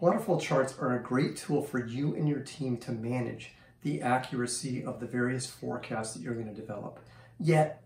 Waterfall charts are a great tool for you and your team to manage the accuracy of the various forecasts that you're going to develop. Yet,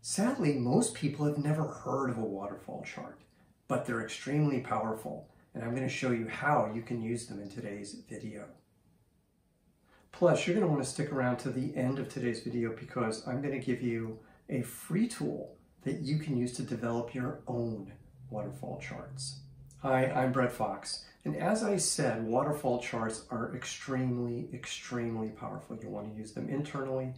sadly, most people have never heard of a waterfall chart, but they're extremely powerful, and I'm going to show you how you can use them in today's video. Plus, you're going to want to stick around to the end of today's video because I'm going to give you a free tool that you can use to develop your own waterfall charts. Hi, I'm Brett Fox. And as I said, waterfall charts are extremely powerful. You'll want to use them internally.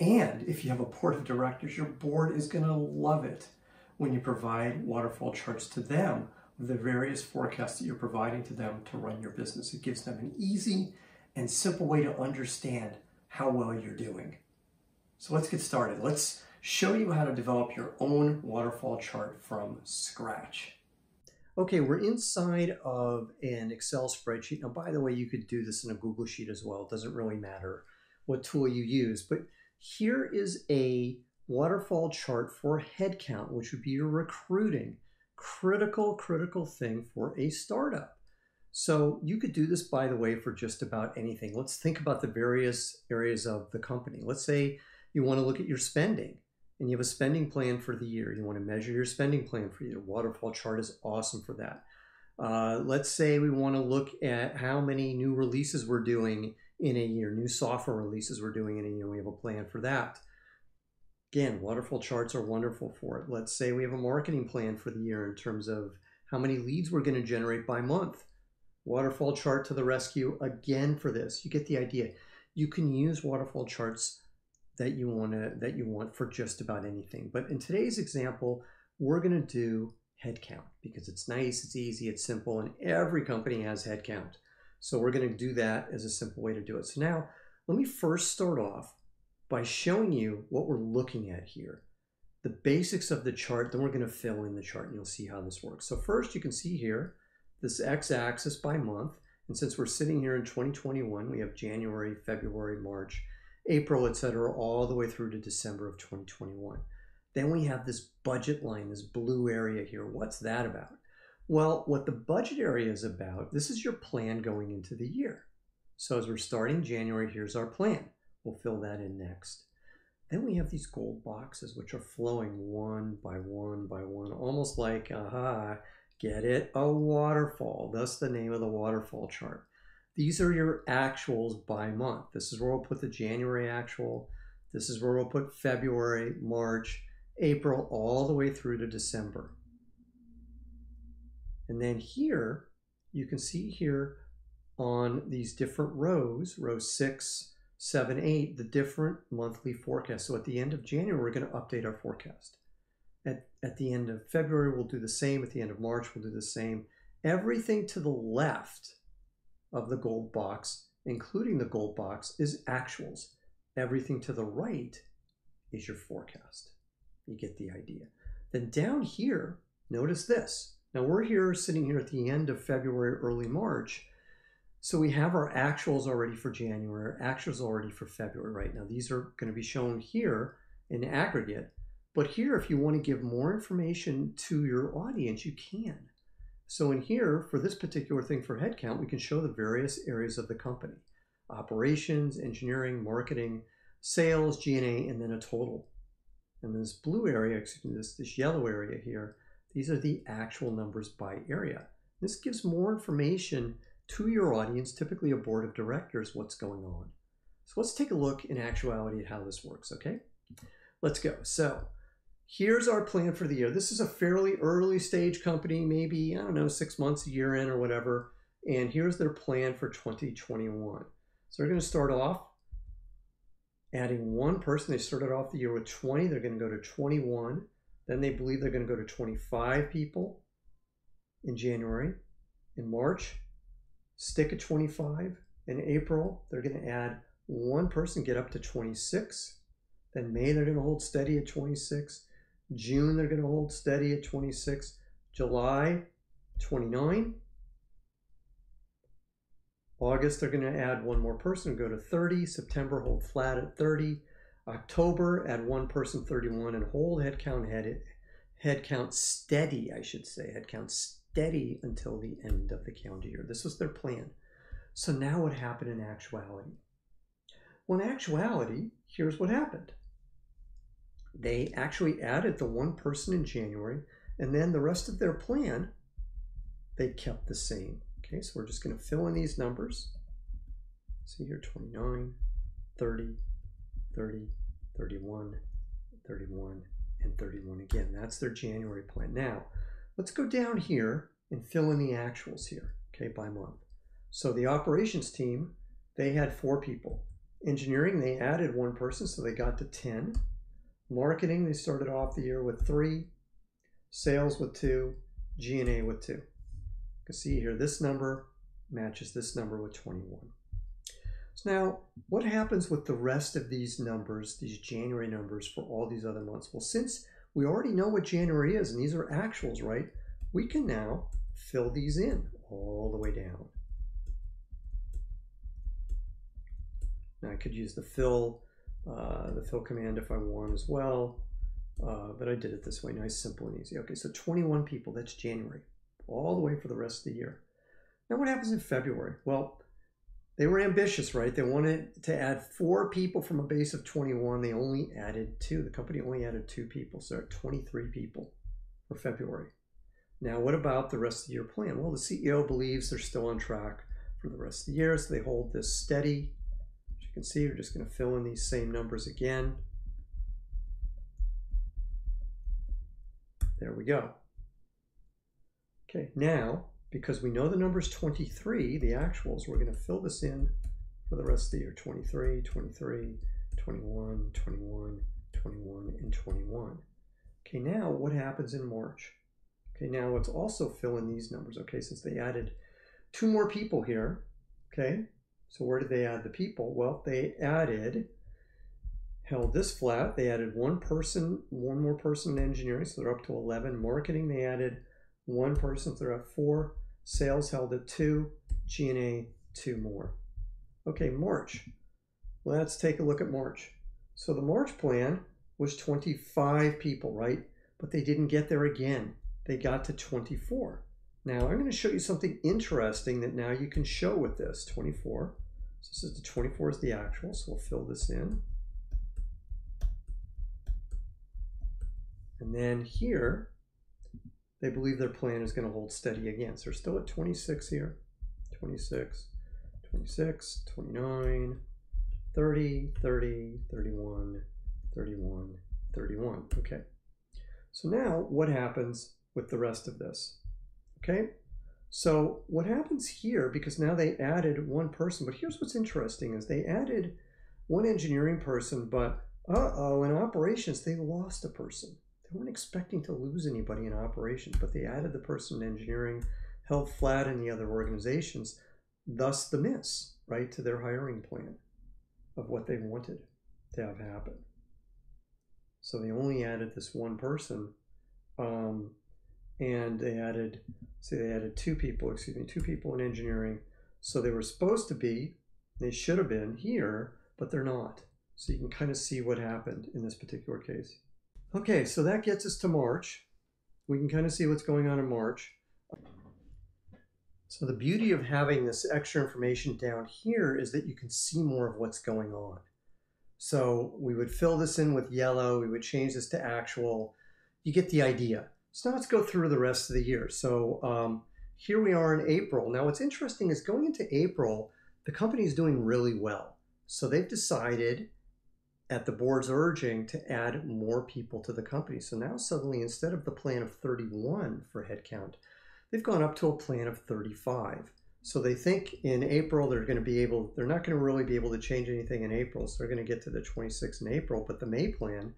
And if you have a board of directors, your board is going to love it when you provide waterfall charts to them, the various forecasts that you're providing to them to run your business. It gives them an easy and simple way to understand how well you're doing. So let's get started. Let's show you how to develop your own waterfall chart from scratch. Okay, we're inside of an Excel spreadsheet. Now, by the way, you could do this in a Google Sheet as well. It doesn't really matter what tool you use. But here is a waterfall chart for headcount, which would be your recruiting. Critical thing for a startup. So you could do this, by the way, for just about anything. Let's think about the various areas of the company. Let's say you want to look at your spending. And you have a spending plan for the year. You want to measure your spending plan for the year. Waterfall chart is awesome for that. Let's say we want to look at how many new releases we're doing in a year, new software releases we're doing in a year. We have a plan for that. Again, waterfall charts are wonderful for it. Let's say we have a marketing plan for the year in terms of how many leads we're going to generate by month. Waterfall chart to the rescue again for this. You get the idea. You can use waterfall charts that you want for just about anything. But in today's example, we're gonna do headcount because it's nice, it's easy, it's simple, and every company has headcount. So we're gonna do that as a simple way to do it. So now, let me first start off by showing you what we're looking at here. The basics of the chart, then we're gonna fill in the chart and you'll see how this works. So first you can see here, this x-axis by month. And since we're sitting here in 2021, we have January, February, March, April, etc., all the way through to December of 2021. Then we have this budget line, this blue area here. What's that about? Well, what the budget area is about, this is your plan going into the year. So as we're starting January, here's our plan. We'll fill that in next. Then we have these gold boxes, which are flowing one by one by one, almost like, aha, get it? A waterfall. That's the name of the waterfall chart. These are your actuals by month. This is where we'll put the January actual. This is where we'll put February, March, April, all the way through to December. And then here, you can see here on these different rows, row 6, 7, 8, the different monthly forecasts. So at the end of January, we're gonna update our forecast. At the end of February, we'll do the same. At the end of March, we'll do the same. Everything to the left of the gold box, including the gold box, is actuals. Everything to the right is your forecast. You get the idea. Then down here, notice this. Now we're here sitting here at the end of February, early March. So we have our actuals already for January, our actuals already for February, right? Now these are going to be shown here in aggregate. But here, if you want to give more information to your audience, you can. So in here, for this particular thing for headcount, we can show the various areas of the company. Operations, engineering, marketing, sales, G&A, and then a total. And this blue area, excuse me, this yellow area here, these are the actual numbers by area. This gives more information to your audience, typically a board of directors, what's going on. So let's take a look in actuality at how this works, okay? Let's go. So here's our plan for the year. This is a fairly early stage company, maybe, I don't know, 6 months, a year in or whatever. And here's their plan for 2021. So they're going to start off adding one person. They started off the year with 20. They're going to go to 21. Then they believe they're going to go to 25 people in January. In March, stick at 25. In April, they're going to add one person, get up to 26. Then May, they're going to hold steady at 26. June, they're going to hold steady at 26. July, 29. August, they're going to add one more person, go to 30. September, hold flat at 30. October, add one person, 31, and hold headcount steady, steady until the end of the calendar year. This was their plan. So now what happened in actuality? Well, in actuality, here's what happened. They actually added the one person in January, and then the rest of their plan, they kept the same. Okay, so we're just going to fill in these numbers. See here, 29, 30, 30, 31, 31, and 31 again. That's their January plan. Now, let's go down here and fill in the actuals here, okay, by month. So the operations team, they had 4 people. Engineering, they added 1 person, so they got to 10. Marketing, they started off the year with 3. Sales with 2. G&A with 2. You can see here, this number matches this number with 21. So now, what happens with the rest of these numbers, these January numbers for all these other months? Well, since we already know what January is, and these are actuals, right? We can now fill these in all the way down. Now, I could use the fill command if I want as well, but I did it this way, nice, simple, and easy. Okay, so 21 people, that's January, all the way for the rest of the year. Now, what happens in February? Well, they were ambitious, right? They wanted to add 4 people from a base of 21. They only added 2. The company only added 2 people, so 23 people for February. Now, what about the rest of your plan? Well, the CEO believes they're still on track for the rest of the year, so they hold this steady. As you can see, we're just going to fill in these same numbers again. There we go. Okay, now, because we know the number's 23, the actuals, we're going to fill this in for the rest of the year. 23, 23, 21, 21, 21, and 21. Okay, now what happens in March? Okay, now let's also fill in these numbers. Okay, since they added 2 more people here, okay, so where did they add the people? Well, they added, held this flat, they added 1 person, 1 more person in engineering, so they're up to 11. Marketing, they added 1 person, so they're at 4. Sales held at 2. G&A, 2 more. Okay, March. Let's take a look at March. So the March plan was 25 people, right? But they didn't get there again. They got to 24. Now, I'm going to show you something interesting that now you can show with this. 24. So this is the 24 is the actual, so we'll fill this in. And then here, they believe their plan is going to hold steady again. So we're still at 26 here, 26, 26, 29, 30, 30, 31, 31, 31. Okay. So now what happens with the rest of this? Okay. So what happens here, because now they added 1 person, but here's what's interesting is they added 1 engineering person, but uh-oh, in operations, they lost a person. They weren't expecting to lose anybody in operations, but they added the person in engineering, held flat in the other organizations, thus the miss, right, to their hiring plan of what they wanted to have happen. So they only added this 1 person, and they added, see, they added 2 people, excuse me, 2 people in engineering. So they were supposed to be, they should have been here, but they're not. So you can kind of see what happened in this particular case. Okay, so that gets us to March. We can kind of see what's going on in March. So the beauty of having this extra information down here is that you can see more of what's going on. So we would fill this in with yellow. We would change this to actual. You get the idea. So now let's go through the rest of the year. So here we are in April. Now what's interesting is going into April, the company is doing really well. So they've decided, at the board's urging, to add more people to the company. So now suddenly, instead of the plan of 31 for headcount, they've gone up to a plan of 35. So they think in April, they're going to be able, they're not going to really be able to change anything in April. So they're going to get to the 26 in April, but the May plan,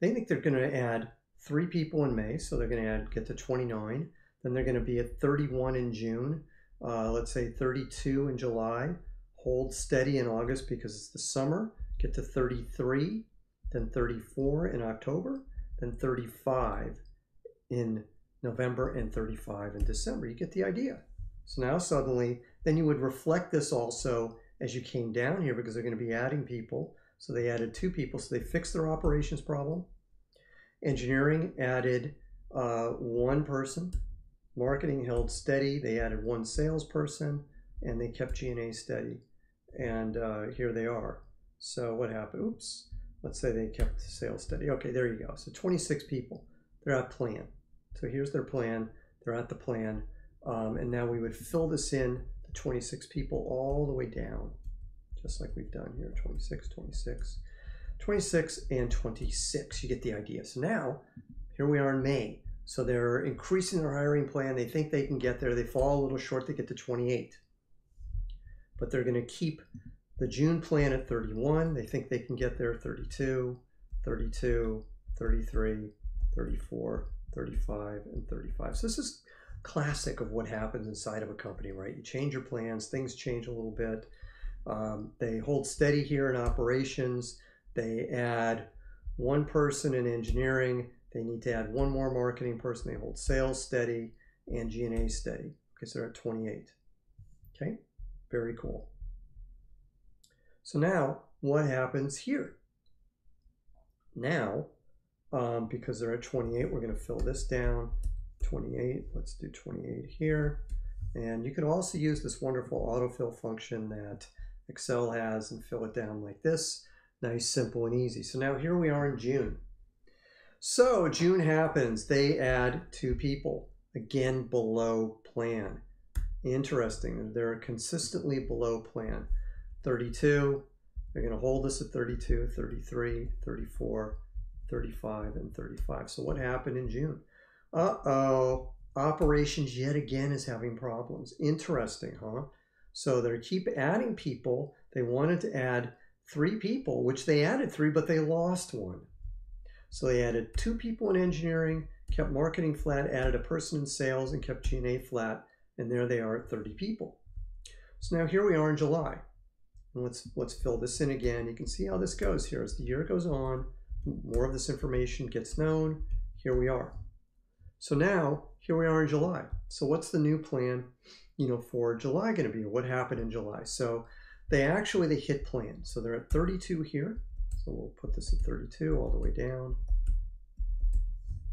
they think they're going to add 3 people in May. So they're going to get to 29. Then they're going to be at 31 in June, let's say 32 in July, hold steady in August because it's the summer, get to 33, then 34 in October, then 35 in November, and 35 in December. You get the idea. So now suddenly, then you would reflect this also as you came down here because they're going to be adding people. So they added 2 people, so they fixed their operations problem. Engineering added 1 person. Marketing held steady. They added one salesperson, and they kept G&A steady. And here they are. So what happened? Oops. Let's say they kept the sales steady. Okay, there you go. So 26 people. They're at plan. So here's their plan. They're at the plan. And now we would fill this in, the 26 people, all the way down, just like we've done here. 26, 26, 26, and 26. You get the idea. So now, here we are in May. So they're increasing their hiring plan. They think they can get there. They fall a little short. They get to 28. But they're going to keep the June plan at 31. They think they can get there. 32, 32, 33, 34, 35, and 35. So this is classic of what happens inside of a company, right? You change your plans. Things change a little bit. They hold steady here in operations. They add one person in engineering. They need to add one more marketing person. They hold sales steady and G&A steady. Okay, so they're at 28. Okay, very cool. So now what happens here? Now, because they're at 28, we're going to fill this down. 28, let's do 28 here. And you can also use this wonderful autofill function that Excel has and fill it down like this. Nice, simple, and easy. So now here we are in June. So June happens, they add two people, again below plan. Interesting, they're consistently below plan. 32, they're gonna hold this at 32, 33, 34, 35, and 35. So what happened in June? Uh-oh, operations yet again is having problems. Interesting, huh? So they keep adding people. They wanted to add three people, which they added three, but they lost one. So they added two people in engineering, kept marketing flat, added a person in sales, and kept G&A flat, and there they are at 30 people. So now here we are in July. And let's fill this in again. You can see how this goes here. As the year goes on, more of this information gets known. Here we are. So now, here we are in July. So what's the new plan, you know, for July going to be? What happened in July? So they hit plan. So they're at 32 here. So we'll put this at 32 all the way down.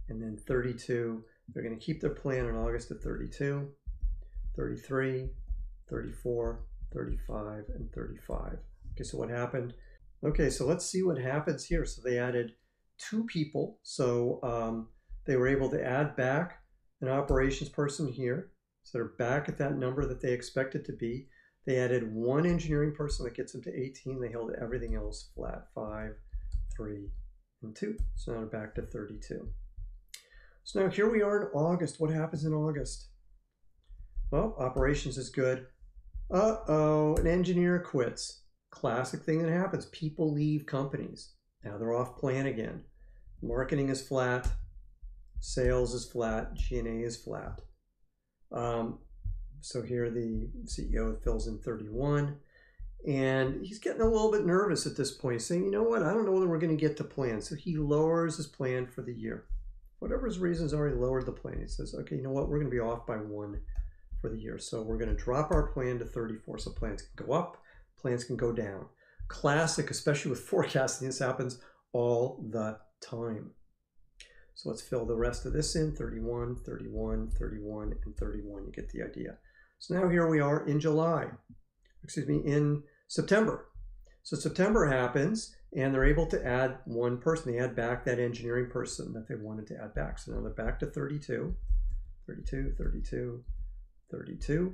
And then 32, they're going to keep their plan in August at 32, 33, 34, 35, and 35. Okay, so what happened? Okay, so let's see what happens here. So they added two people. So they were able to add back an operations person here. So they're back at that number that they expected to be. They added one engineering person that gets them to 18. They held everything else flat, 5, 3, and 2. So now we're back to 32. So now here we are in August. What happens in August? Well, operations is good. Uh-oh, an engineer quits. Classic thing that happens. People leave companies. Now they're off plan again. Marketing is flat. Sales is flat. G&A is flat. So here the CEO fills in 31, and he's getting a little bit nervous at this point, saying, you know what, I don't know whether we're going to get to plan. So he lowers his plan for the year. Whatever his reasons are, he lowered the plan. He says, okay, you know what, we're going to be off by one for the year. So we're going to drop our plan to 34. So plans can go up, plans can go down. Classic, especially with forecasting, this happens all the time. So let's fill the rest of this in, 31, 31, 31, and 31. You get the idea. So now here we are in July, excuse me, in September. So September happens, and they're able to add one person. They add back that engineering person that they wanted to add back. So now they're back to 32, 32, 32, 32,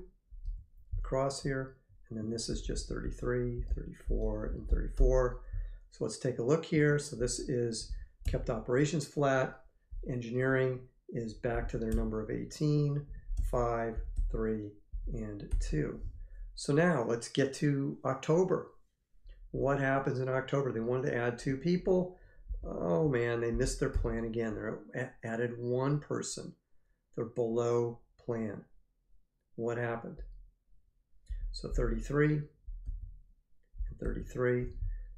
across here. And then this is just 33, 34, and 34. So let's take a look here. So this is kept operations flat. Engineering is back to their number of 18, 5, 3, and 2. So now let's get to October. What happens in October? They wanted to add two people. Oh man, they missed their plan again. They added one person. They're below plan. What happened? So 33 and 33.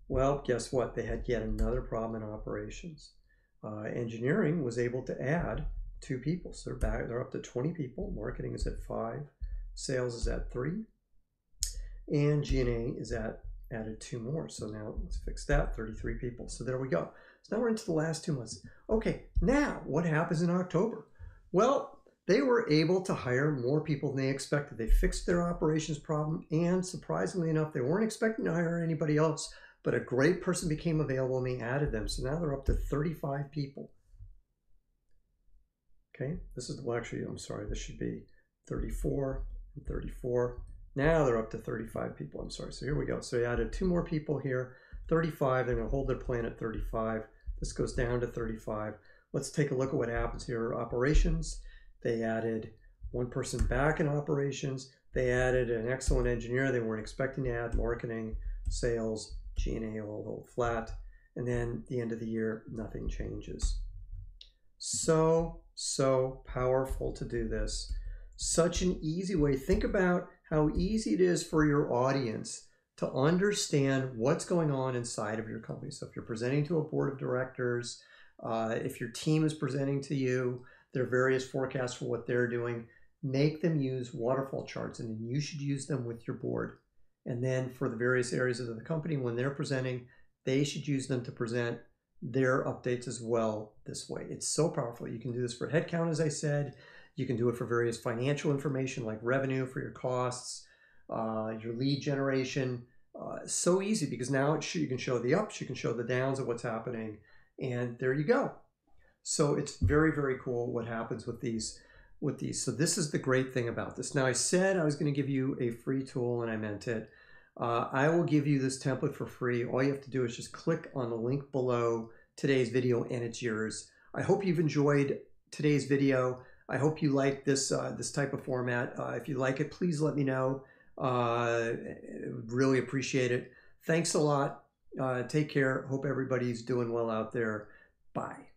Well, guess what? They had yet another problem in operations. Engineering was able to add two people. So they're up to 20 people. Marketing is at 5. Sales is at 3. And G&A is added 2 more. So now let's fix that, 33 people. So there we go. So now we're into the last 2 months. Okay, now what happens in October? Well, They were able to hire more people than they expected. They fixed their operations problem, and surprisingly enough, they weren't expecting to hire anybody else, but a great person became available and they added them. So now they're up to 35 people. Okay, this is, well, actually, I'm sorry, this should be 34 and 34. Now they're up to 35 people, I'm sorry. So here we go. So they added two more people here, 35. They're gonna hold their plan at 35. This goes down to 35. Let's take a look at what happens here. Operations, they added one person back in operations. They added an excellent engineer. They weren't expecting to add marketing, sales, G&A all hold flat. And then the end of the year, nothing changes. So powerful to do this. Such an easy way. Think about how easy it is for your audience to understand what's going on inside of your company. So if you're presenting to a board of directors, if your team is presenting to you their various forecasts for what they're doing, make them use waterfall charts, and then you should use them with your board. And then for the various areas of the company, when they're presenting, they should use them to present their updates as well this way. It's so powerful. You can do this for headcount, as I said. You can do it for various financial information like revenue, for your costs, your lead generation. So easy, because now you can show the ups, you can show the downs of what's happening, and there you go. So it's very, very cool what happens with these. So this is the great thing about this. Now, I said I was going to give you a free tool, and I meant it. I will give you this template for free. All you have to do is just click on the link below today's video, and it's yours. I hope you've enjoyed today's video. I hope you like this this type of format. If you like it, please let me know. Really appreciate it. Thanks a lot. Take care. Hope everybody's doing well out there. Bye.